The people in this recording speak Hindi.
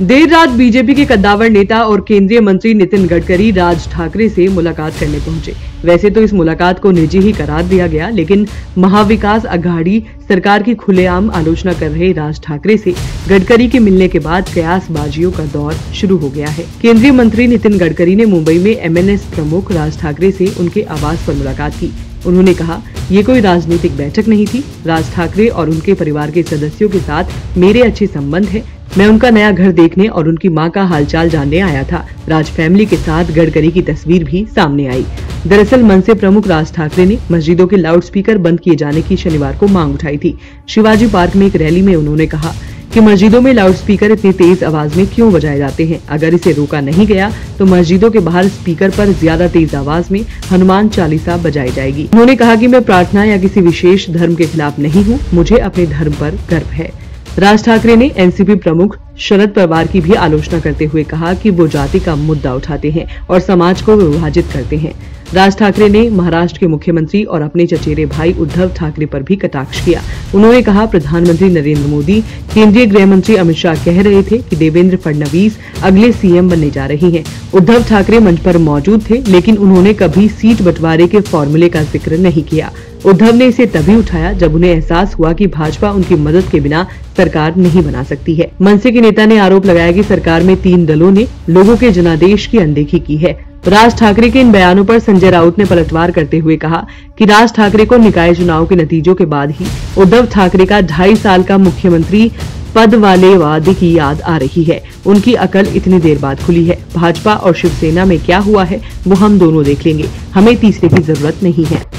देर रात बीजेपी के कद्दावर नेता और केंद्रीय मंत्री नितिन गडकरी राज ठाकरे से मुलाकात करने पहुंचे। वैसे तो इस मुलाकात को निजी ही करार दिया गया, लेकिन महाविकास आघाड़ी सरकार की खुलेआम आलोचना कर रहे राज ठाकरे से गडकरी के मिलने के बाद कयासबाजियों का दौर शुरू हो गया है। केंद्रीय मंत्री नितिन गडकरी ने मुंबई में MNS प्रमुख राज ठाकरे से उनके आवास पर मुलाकात की। उन्होंने कहा, ये कोई राजनीतिक बैठक नहीं थी। राज ठाकरे और उनके परिवार के सदस्यों के साथ मेरे अच्छे संबंध है। मैं उनका नया घर देखने और उनकी मां का हालचाल जानने आया था। राज फैमिली के साथ गडकरी की तस्वीर भी सामने आई। दरअसल मनसे प्रमुख राज ठाकरे ने मस्जिदों के लाउडस्पीकर बंद किए जाने की शनिवार को मांग उठाई थी। शिवाजी पार्क में एक रैली में उन्होंने कहा कि मस्जिदों में लाउडस्पीकर इतनी तेज आवाज में क्यों बजाए जाते हैं। अगर इसे रोका नहीं गया तो मस्जिदों के बाहर स्पीकर पर ज्यादा तेज आवाज में हनुमान चालीसा बजाई जाएगी। उन्होंने कहा कि मैं प्रार्थना या किसी विशेष धर्म के खिलाफ नहीं हूँ, मुझे अपने धर्म पर गर्व है। राज ठाकरे ने NCP प्रमुख शरद पवार की भी आलोचना करते हुए कहा कि वो जाति का मुद्दा उठाते हैं और समाज को विभाजित करते हैं। राज ठाकरे ने महाराष्ट्र के मुख्यमंत्री और अपने चचेरे भाई उद्धव ठाकरे पर भी कटाक्ष किया। उन्होंने कहा, प्रधानमंत्री नरेंद्र मोदी, केंद्रीय गृह मंत्री अमित शाह कह रहे थे कि देवेंद्र फडणवीस अगले CM बनने जा रहे हैं। उद्धव ठाकरे मंच पर मौजूद थे, लेकिन उन्होंने कभी सीट बंटवारे के फॉर्मूले का जिक्र नहीं किया। उद्धव ने इसे तभी उठाया जब उन्हें एहसास हुआ कि भाजपा उनकी मदद के बिना सरकार नहीं बना सकती है। मनसे के नेता ने आरोप लगाया कि सरकार में 3 दलों ने लोगों के जनादेश की अनदेखी की है। राज ठाकरे के इन बयानों पर संजय राउत ने पलटवार करते हुए कहा कि राज ठाकरे को निकाय चुनाव के नतीजों के बाद ही उद्धव ठाकरे का 2.5 साल का मुख्यमंत्री पद वाले वादे की याद आ रही है। उनकी अकल इतनी देर बाद खुली है। भाजपा और शिवसेना में क्या हुआ है वो हम दोनों देख लेंगे, हमें तीसरे की जरूरत नहीं है।